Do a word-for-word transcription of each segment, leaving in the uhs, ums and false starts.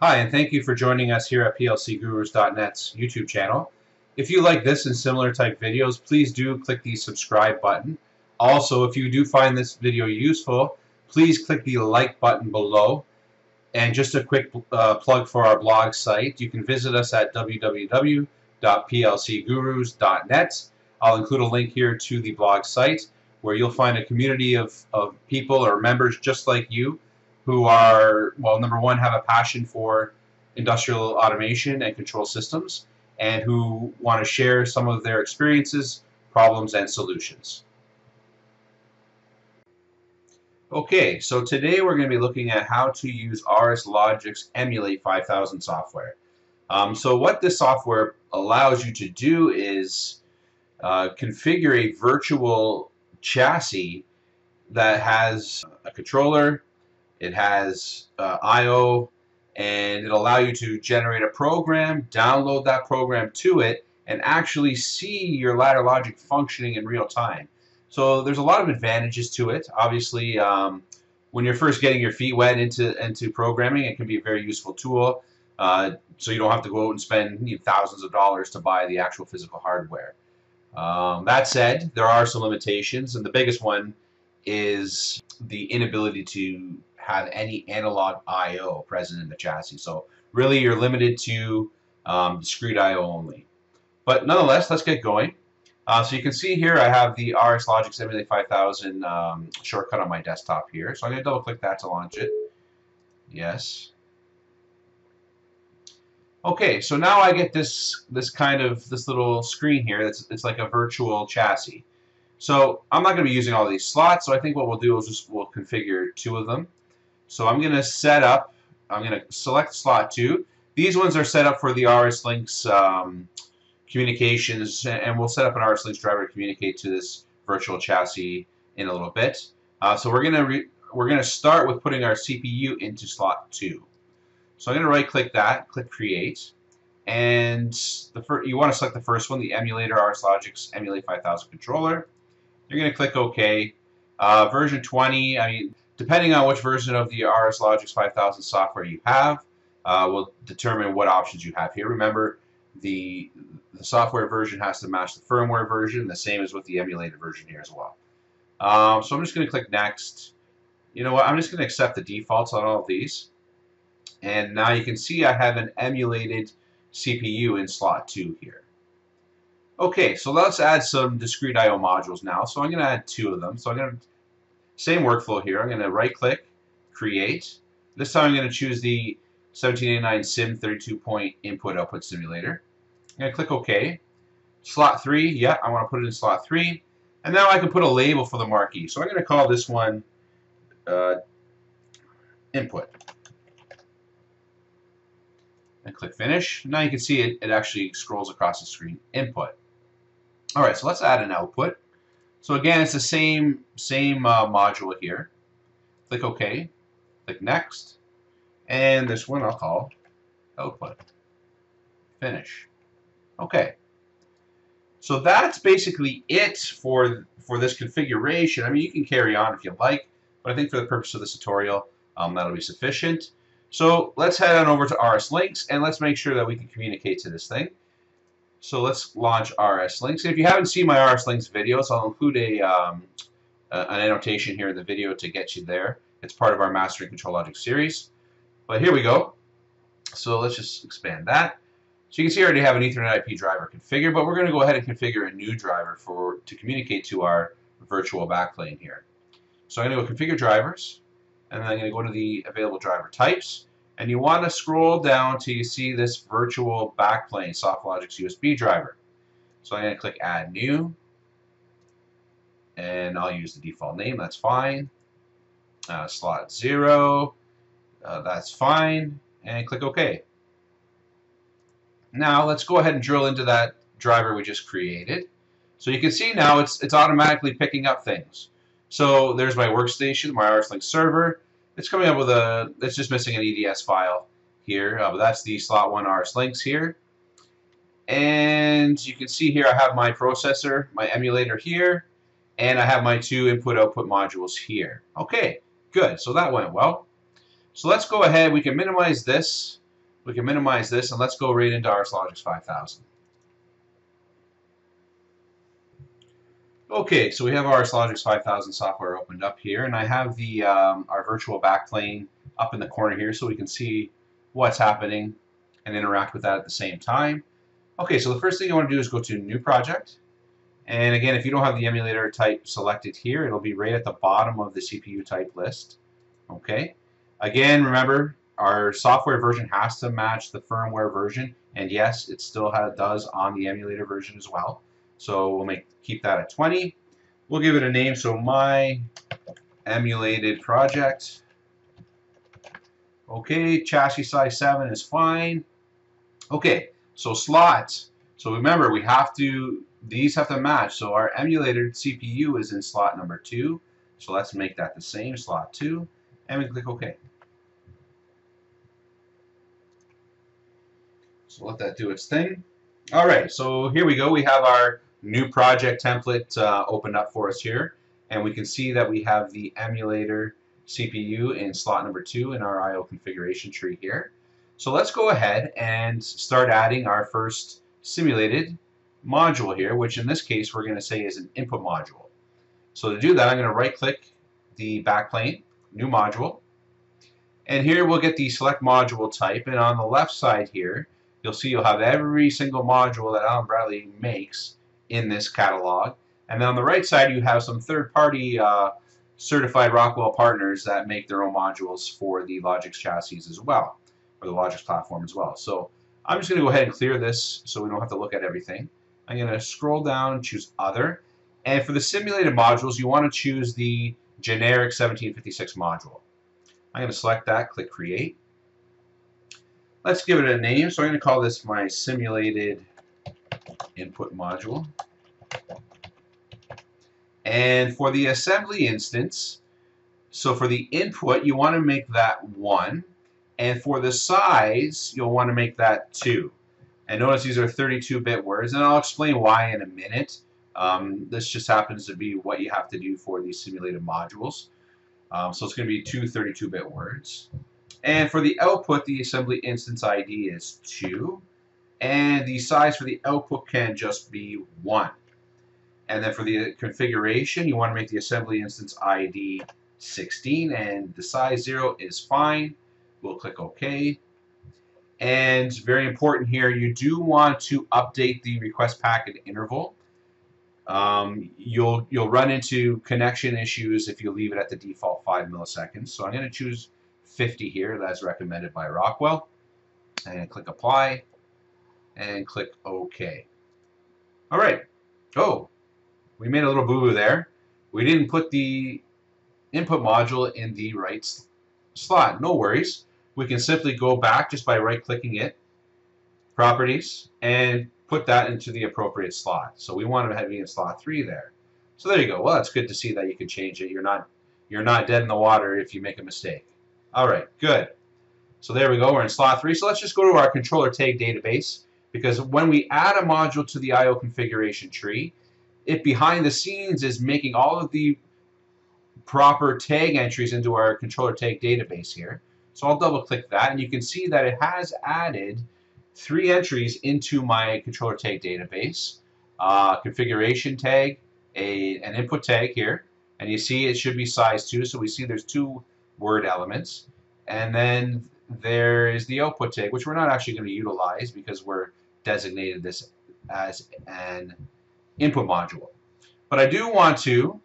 Hi, and thank you for joining us here at P L C Gurus dot net's YouTube channel. If you like this and similar type videos, please do click the subscribe button. Also, if you do find this video useful, please click the like button below. And just a quick uh, plug for our blog site. You can visit us at w w w dot P L C Gurus dot net. I'll include a link here to the blog site where you'll find a community of, of people or members just like you who are, well, number one, have a passion for industrial automation and control systems, and who want to share some of their experiences, problems, and solutions. Okay, so today we're going to be looking at how to use RSLogix Emulate five thousand software. Um, so what this software allows you to do is uh, configure a virtual chassis that has a controller, it has uh, I O, and it'll allow you to generate a program, download that program to it, and actually see your ladder logic functioning in real time. So there's a lot of advantages to it. Obviously, um, when you're first getting your feet wet into, into programming, it can be a very useful tool. Uh, so you don't have to go out and spend you know, thousands of dollars to buy the actual physical hardware. Um, that said, there are some limitations, and the biggest one is the inability to have any analog I O present in the chassis. So really you're limited to um, discrete I O only. But nonetheless, let's get going. Uh, so you can see here I have the RSLogix Emulate five thousand um, shortcut on my desktop here. So I'm going to double click that to launch it. Yes. Okay, so now I get this this kind of this little screen here. That's it's like a virtual chassis. So I'm not going to be using all these slots. So I think what we'll do is just we'll configure two of them. So I'm going to set up, I'm going to select slot two. These ones are set up for the RSLinx um, communications, and we'll set up an RSLinx driver to communicate to this virtual chassis in a little bit. Uh, so we're going to we're going to start with putting our C P U into slot two. So I'm going to right click that, click create, and the fir you want to select the first one, the emulator RSLogix Emulate five thousand controller. You're going to click OK. Uh, version twenty, I mean, depending on which version of the RSLogix five thousand software you have, uh, will determine what options you have here. Remember, the, the software version has to match the firmware version, the same as with the emulated version here as well. Um, so I'm just going to click Next. You know what, I'm just going to accept the defaults on all of these. And now you can see I have an emulated C P U in slot two here. Okay, so let's add some discrete I O modules now. So I'm going to add two of them. So I'm going to Same workflow here. I'm going to right-click, create. This time I'm going to choose the seventeen eighty-nine SIM thirty-two point input-output simulator. I'm going to click OK. Slot three, yeah, I want to put it in slot three. And now I can put a label for the marquee. So I'm going to call this one uh, input. And click Finish. Now you can see it, it actually scrolls across the screen, input. All right, so let's add an output. So again, it's the same same uh, module here. Click OK, click Next, and this one I'll call Output. Finish. Okay. So that's basically it for for this configuration. I mean, you can carry on if you like, but I think for the purpose of this tutorial, um, that'll be sufficient. So let's head on over to RSLinx and let's make sure that we can communicate to this thing. So let's launch RSLinx. If you haven't seen my RSLinx videos, I'll include a, um, a an annotation here in the video to get you there. It's part of our Mastering ControlLogix series. But here we go. So let's just expand that. So you can see I already have an Ethernet I P driver configured, but we're going to go ahead and configure a new driver for to communicate to our virtual backplane here. So I'm going to go configure drivers, and then I'm going to go to the available driver types. And you want to scroll down till you see this virtual backplane SoftLogix U S B driver. So I'm going to click Add New, and I'll use the default name. That's fine. Uh, slot zero. Uh, that's fine. And click OK. Now let's go ahead and drill into that driver we just created. So you can see now it's it's automatically picking up things. So there's my workstation, my RSLinx server. It's coming up with a, it's just missing an E D S file here, uh, but that's the slot one RSLinx here. And you can see here I have my processor, my emulator here, and I have my two input-output modules here. Okay, good, so that went well. So let's go ahead, we can minimize this, We can minimize this and let's go right into RSLogix five thousand. Okay, so we have our RSLogix five thousand software opened up here, and I have the um, our virtual backplane up in the corner here so we can see what's happening and interact with that at the same time. Okay, so the first thing you want to do is go to New Project. And again, if you don't have the emulator type selected here, it'll be right at the bottom of the C P U type list. Okay. Again, remember, our software version has to match the firmware version, and yes, it still does on the emulator version as well. So we'll make keep that at twenty. We'll give it a name, so my emulated project. Okay, chassis size seven is fine. Okay, so slots. So remember, we have to, these have to match. So our emulated C P U is in slot number two. So let's make that the same, slot two, and we click OK. So let that do its thing. All right, so here we go. We have our new project template uh, opened up for us here, and we can see that we have the emulator C P U in slot number two in our I O configuration tree here. So let's go ahead and start adding our first simulated module here, which in this case we're going to say is an input module. So to do that, I'm going to right-click the backplane, new module, and here we'll get the select module type, and on the left side here, you'll see you'll have every single module that Allen-Bradley makes in this catalog. And then on the right side, you have some third-party uh, certified Rockwell partners that make their own modules for the Logix chassis as well, or the Logix platform as well. So I'm just going to go ahead and clear this so we don't have to look at everything. I'm going to scroll down and choose Other. And for the simulated modules, you want to choose the generic seventeen fifty-six module. I'm going to select that, click Create. Let's give it a name, so I'm going to call this my simulated input module. And for the assembly instance, so for the input, you want to make that one, and for the size, you'll want to make that two. And notice these are thirty-two bit words, and I'll explain why in a minute. Um, this just happens to be what you have to do for these simulated modules. Um, so it's going to be two thirty-two bit words. And for the output, the assembly instance I D is two. And the size for the output can just be one. And then for the configuration, you want to make the assembly instance I D sixteen. And the size zero is fine. We'll click OK. And very important here, you do want to update the request packet interval. Um, you'll, you'll run into connection issues if you leave it at the default five milliseconds. So I'm going to choose fifty here, that's recommended by Rockwell, and click Apply and click OK. All right. Oh, we made a little boo-boo there. We didn't put the input module in the right slot. No worries. We can simply go back just by right-clicking it, Properties, and put that into the appropriate slot. So we want it to be in slot three there. So there you go. Well, it's good to see that you can change it. You're not you're not dead in the water if you make a mistake. Alright, good. So there we go, we're in slot three. So let's just go to our controller tag database, because when we add a module to the I O configuration tree, it behind the scenes is making all of the proper tag entries into our controller tag database here. So I'll double click that, and you can see that it has added three entries into my controller tag database. Uh, configuration tag, a, an input tag here, and you see it should be size two, so we see there's two word elements, and then there is the output tag, which we're not actually going to utilize because we're designated this as an input module. But I do want to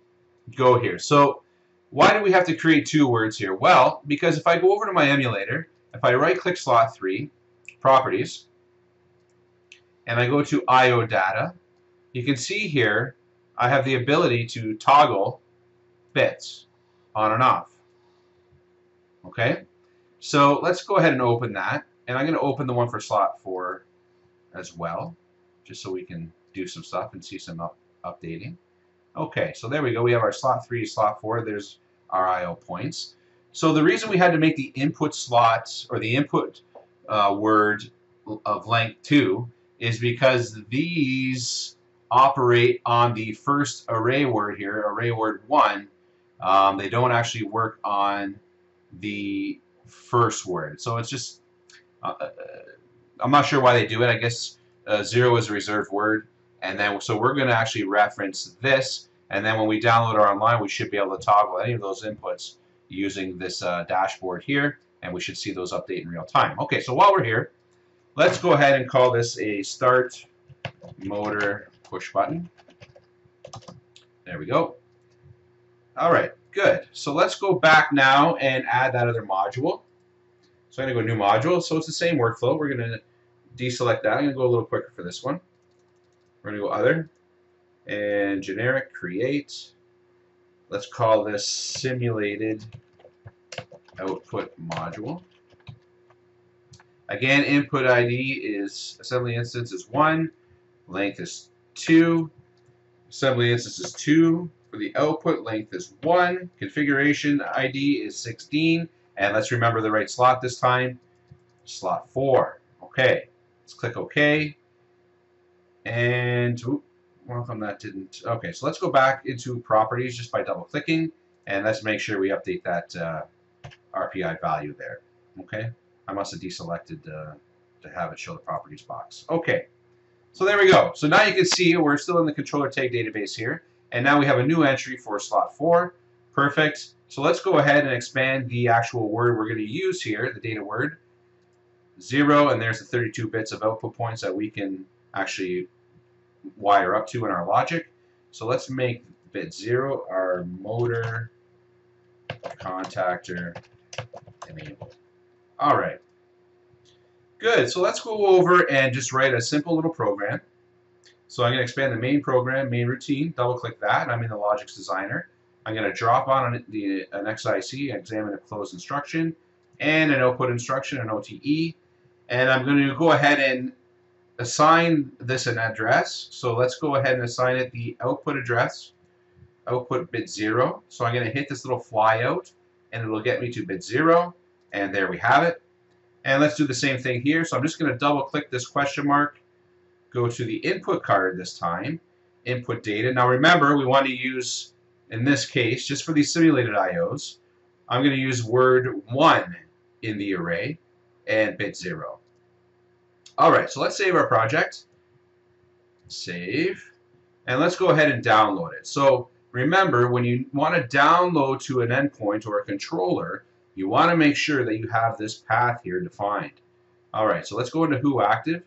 go here. So why do we have to create two words here? Well, because if I go over to my emulator, if I right click slot three, Properties, and I go to I O data, you can see here I have the ability to toggle bits on and off. Okay, so let's go ahead and open that, and I'm going to open the one for slot four as well, just so we can do some stuff and see some up updating. Okay, so there we go. We have our slot three, slot four. There's our I O points. So the reason we had to make the input slots, or the input uh, word of length two, is because these operate on the first array word here, array word one. Um, they don't actually work on the first word, so it's just uh, I'm not sure why they do it. I guess uh, zero is a reserved word, and then so we're going to actually reference this, and then when we download our online, we should be able to toggle any of those inputs using this uh, dashboard here, and we should see those update in real time. Okay, so while we're here, let's go ahead and call this a start motor push button. There we go. All right, good. So let's go back now and add that other module. So I'm going to go new module. So it's the same workflow. We're going to deselect that. I'm going to go a little quicker for this one. We're going to go other and generic create. Let's call this simulated output module. Again, input I D is assembly instance is one, length is two, assembly instance is two. For the output, length is one, configuration I D is sixteen, and let's remember the right slot this time, slot four. Okay, let's click OK, and whoop, welcome that didn't. Okay, so let's go back into properties just by double clicking, and let's make sure we update that uh, R P I value there. Okay, I must have deselected uh, to have it show the properties box. Okay, so there we go. So now you can see we're still in the controller tag database here. And now we have a new entry for slot four. Perfect. So let's go ahead and expand the actual word we're going to use here, the data word. Zero, and there's the thirty-two bits of output points that we can actually wire up to in our logic. So let's make bit zero our motor contactor enabled. All right. Good. So let's go over and just write a simple little program. So I'm going to expand the main program, main routine, double-click that, and I'm in the Logix Designer. I'm going to drop on the, an X I C, examine a closed instruction, and an output instruction, an O T E. And I'm going to go ahead and assign this an address. So let's go ahead and assign it the output address, output bit zero. So I'm going to hit this little fly out, and it will get me to bit zero. And there we have it. And let's do the same thing here. So I'm just going to double-click this question mark, go to the input card this time, input data. Now remember, we want to use, in this case, just for these simulated I Os, I'm going to use word one in the array and bit zero. Alright, so let's save our project. Save. And let's go ahead and download it. So remember, when you want to download to an endpoint or a controller, you want to make sure that you have this path here defined. Alright, so let's go into WhoActive.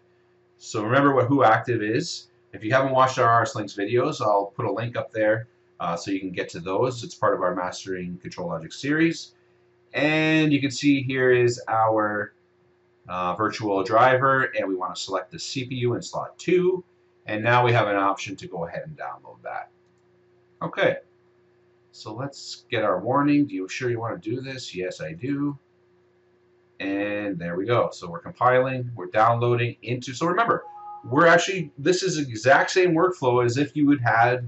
So remember what WhoActive is. If you haven't watched our RSLinx videos, I'll put a link up there uh, so you can get to those. It's part of our Mastering ControlLogix series. And you can see here is our uh, virtual driver, and we want to select the C P U in slot two. And now we have an option to go ahead and download that. Okay. So let's get our warning. Do you sure you want to do this? Yes, I do. And there we go. So we're compiling, we're downloading into. So remember, we're actually, this is the exact same workflow as if you would had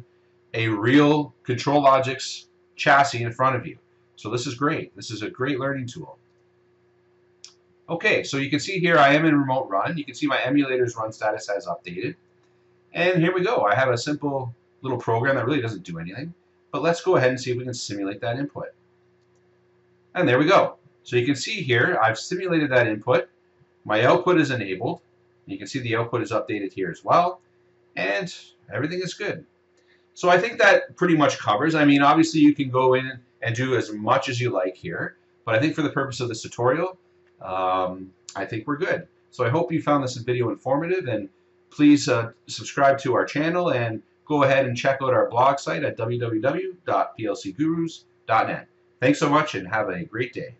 a real ControlLogix chassis in front of you. So this is great. This is a great learning tool. Okay, so you can see here I am in remote run. You can see my emulator's run status has updated. And here we go. I have a simple little program that really doesn't do anything. But let's go ahead and see if we can simulate that input. And there we go. So you can see here, I've simulated that input. My output is enabled. You can see the output is updated here as well. And everything is good. So I think that pretty much covers. I mean, obviously you can go in and do as much as you like here. But I think for the purpose of this tutorial, um, I think we're good. So I hope you found this video informative. And please uh, subscribe to our channel and go ahead and check out our blog site at w w w dot P L C Gurus dot net. Thanks so much and have a great day.